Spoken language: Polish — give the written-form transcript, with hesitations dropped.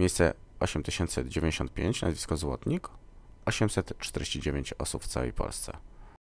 Miejsce 8095, nazwisko Złotnik. 849 osób w całej Polsce.